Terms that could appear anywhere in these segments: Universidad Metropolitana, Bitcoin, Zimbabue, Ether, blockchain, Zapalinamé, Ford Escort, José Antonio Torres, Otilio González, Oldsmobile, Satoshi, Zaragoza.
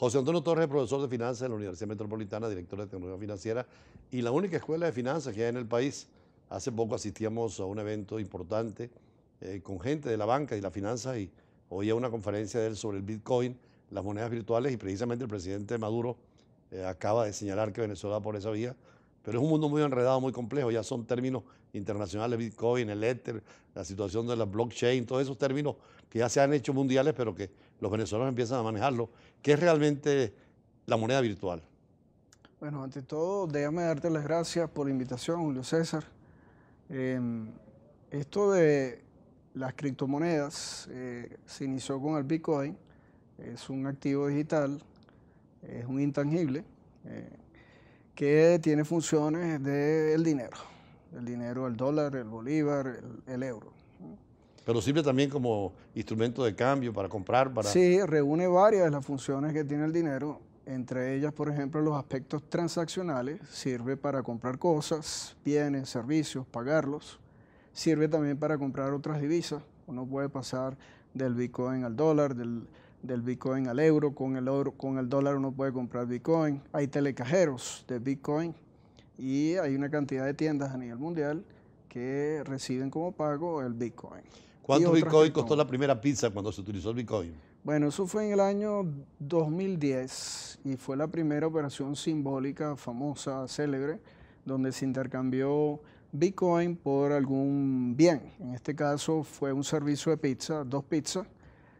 José Antonio Torres es profesor de finanzas en la Universidad Metropolitana, director de tecnología financiera y la única escuela de finanzas que hay en el país. Hace poco asistíamos a un evento importante con gente de la banca y la finanza y oía una conferencia de él sobre el Bitcoin, las monedas virtuales y precisamente el presidente Maduro acaba de señalar que Venezuela va por esa vía, pero es un mundo muy enredado, muy complejo, ya son términos internacionales, Bitcoin, el Ether, la situación de la blockchain, todos esos términos que ya se han hecho mundiales, pero que los venezolanos empiezan a manejarlo. ¿Qué es realmente la moneda virtual? Bueno, ante todo, déjame darte las gracias por la invitación, Julio César. Esto de las criptomonedas se inició con el Bitcoin, es un activo digital, es un intangible que tiene funciones del dinero. El dinero, el dólar, el bolívar, el euro. Pero sirve también como instrumento de cambio para comprar, para... Sí, reúne varias de las funciones que tiene el dinero. Entre ellas, por ejemplo, los aspectos transaccionales. Sirve para comprar cosas, bienes, servicios, pagarlos. Sirve también para comprar otras divisas. Uno puede pasar del Bitcoin al dólar, del Bitcoin al euro. Con el dólar uno puede comprar Bitcoin. Hay telecajeros de Bitcoin. Y hay una cantidad de tiendas a nivel mundial que reciben como pago el Bitcoin. ¿Cuánto Bitcoin costó la primera pizza cuando se utilizó el Bitcoin? Bueno, eso fue en el año 2010 y fue la primera operación simbólica, famosa, célebre, donde se intercambió Bitcoin por algún bien. En este caso fue un servicio de pizza, dos pizzas.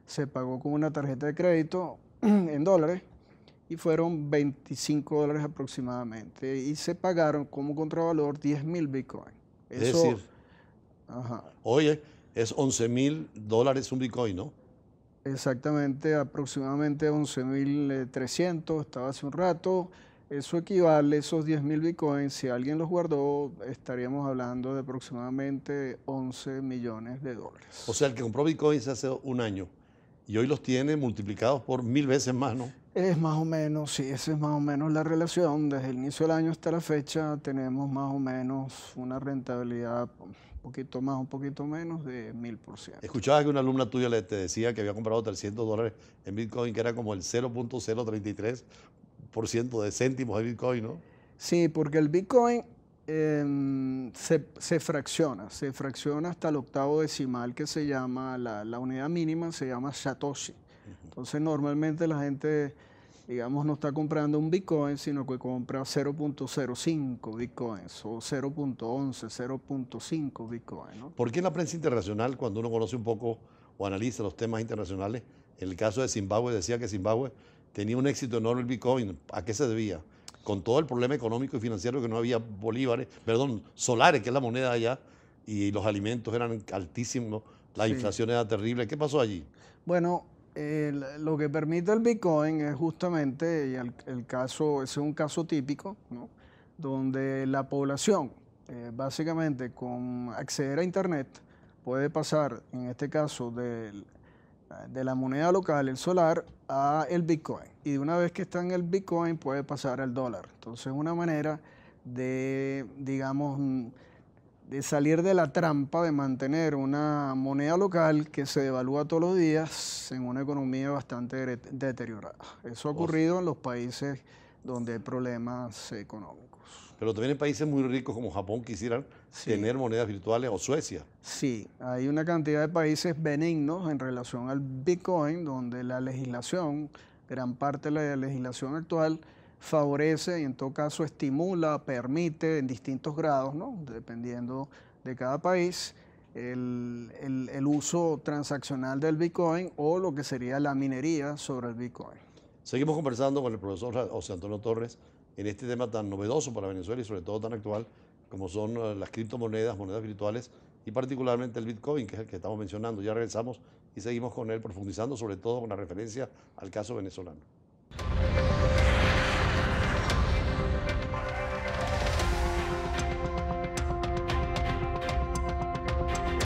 Se pagó con una tarjeta de crédito en dólares y fueron $25 aproximadamente. Y se pagaron como contravalor 10.000 Bitcoin. Eso, es decir, ajá. Oye, es $11.000 un Bitcoin, ¿no? Exactamente, aproximadamente 11.300, estaba hace un rato. Eso equivale, esos 10.000 Bitcoins, si alguien los guardó, estaríamos hablando de aproximadamente $11 millones. O sea, el que compró Bitcoins hace un año y hoy los tiene multiplicados por 1000 veces más, ¿no? Es más o menos, sí, esa es más o menos la relación. Desde el inicio del año hasta la fecha tenemos más o menos una rentabilidad un poquito más, un poquito menos de 1000%. Escuchaba que una alumna tuya te decía que había comprado $300 en Bitcoin, que era como el 0.033% de céntimos de Bitcoin, ¿no? Sí, porque el Bitcoin se fracciona hasta el octavo decimal que se llama, la unidad mínima se llama Satoshi. Entonces, normalmente la gente, digamos, no está comprando un Bitcoin, sino que compra 0.05 Bitcoins o 0.11, 0.5 Bitcoin, ¿no? ¿Por qué la prensa internacional, cuando uno conoce un poco o analiza los temas internacionales, en el caso de Zimbabue, decía que Zimbabue tenía un éxito enorme el Bitcoin? ¿A qué se debía? Con todo el problema económico y financiero que no había bolívares, perdón, solares, que es la moneda allá, y los alimentos eran altísimos, la inflación era terrible. ¿Qué pasó allí? Bueno, lo que permite el Bitcoin es justamente, el caso, ese es un caso típico, ¿no?, donde la población básicamente con acceder a Internet puede pasar, en este caso de la moneda local, el solar, a el Bitcoin. Y una vez que está en el Bitcoin puede pasar al dólar. Entonces es una manera de, digamos, de salir de la trampa de mantener una moneda local que se devalúa todos los días en una economía bastante deteriorada. Eso ha ocurrido en los países donde hay problemas económicos. Pero también en países muy ricos como Japón quisieran tener monedas virtuales, o Suecia. Sí, hay una cantidad de países benignos en relación al Bitcoin, donde la legislación, gran parte de la legislación actual, favorece y en todo caso estimula, permite en distintos grados, ¿no?, dependiendo de cada país, el uso transaccional del Bitcoin o lo que sería la minería sobre el Bitcoin. Seguimos conversando con el profesor José Antonio Torres en este tema tan novedoso para Venezuela y sobre todo tan actual como son las criptomonedas, monedas virtuales y particularmente el Bitcoin, que es el que estamos mencionando. Ya regresamos y seguimos con él profundizando sobre todo con la referencia al caso venezolano.